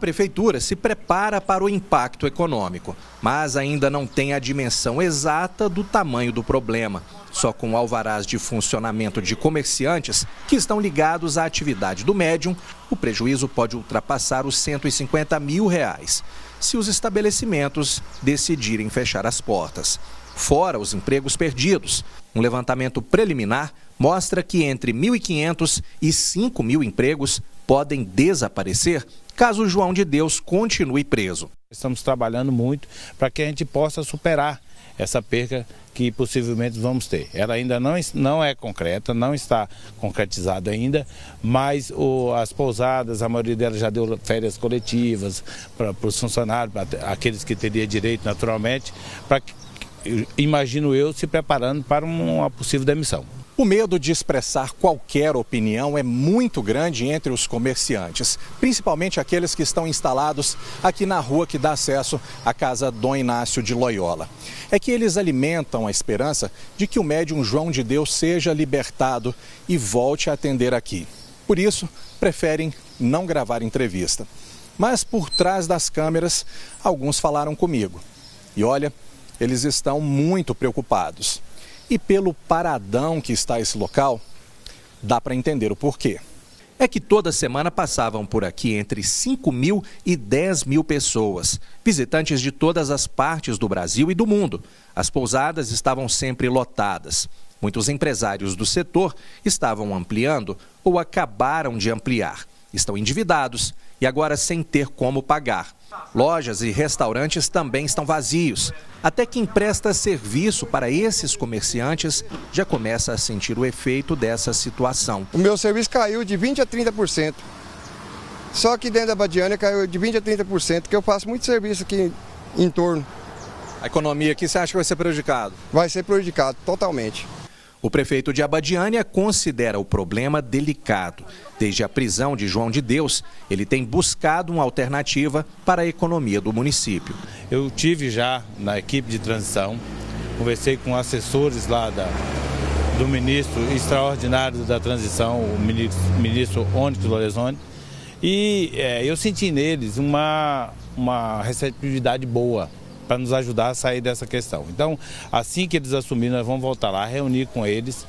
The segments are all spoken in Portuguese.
A Prefeitura se prepara para o impacto econômico, mas ainda não tem a dimensão exata do tamanho do problema. Só com alvarás de funcionamento de comerciantes que estão ligados à atividade do médium, o prejuízo pode ultrapassar os R$ 150 mil, se os estabelecimentos decidirem fechar as portas. Fora os empregos perdidos. Um levantamento preliminar mostra que entre 1.500 e 5.000 empregos podem desaparecer caso João de Deus continue preso. Estamos trabalhando muito para que a gente possa superar essa perca que possivelmente vamos ter. Ela ainda não é concreta, não está concretizada ainda, mas as pousadas, a maioria delas já deu férias coletivas para os funcionários, para aqueles que teriam direito naturalmente, para que, imagino eu, se preparando para uma possível demissão. O medo de expressar qualquer opinião é muito grande entre os comerciantes, principalmente aqueles que estão instalados aqui na rua que dá acesso à casa Dom Inácio de Loyola. É que eles alimentam a esperança de que o médium João de Deus seja libertado e volte a atender aqui. Por isso, preferem não gravar entrevista. Mas por trás das câmeras, alguns falaram comigo. E olha, eles estão muito preocupados. E pelo paradão que está esse local, dá para entender o porquê. É que toda semana passavam por aqui entre 5.000 e 10.000 pessoas, visitantes de todas as partes do Brasil e do mundo. As pousadas estavam sempre lotadas. Muitos empresários do setor estavam ampliando ou acabaram de ampliar. Estão endividados e agora sem ter como pagar. Lojas e restaurantes também estão vazios. Até quem presta serviço para esses comerciantes já começa a sentir o efeito dessa situação. O meu serviço caiu de 20% a 30%. Só que dentro da Abadiânia caiu de 20% a 30%, que eu faço muito serviço aqui em torno. A economia aqui, você acha que vai ser prejudicada? Vai ser prejudicado totalmente. O prefeito de Abadiânia considera o problema delicado. Desde a prisão de João de Deus, ele tem buscado uma alternativa para a economia do município. Eu tive já na equipe de transição, conversei com assessores lá do ministro extraordinário da transição, o ministro Ondino Lorenzoni, e eu senti neles uma receptividade boa para nos ajudar a sair dessa questão. Então, assim que eles assumirem, nós vamos voltar lá, reunir com eles.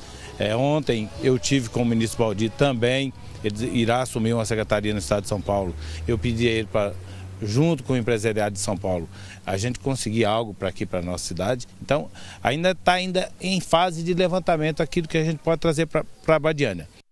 Ontem eu tive com o ministro Baldi também, ele irá assumir uma secretaria no estado de São Paulo. Eu pedi a ele para, junto com o empresariado de São Paulo, a gente conseguir algo para aqui, para a nossa cidade. Então, ainda está em fase de levantamento aquilo que a gente pode trazer para a Abadiânia.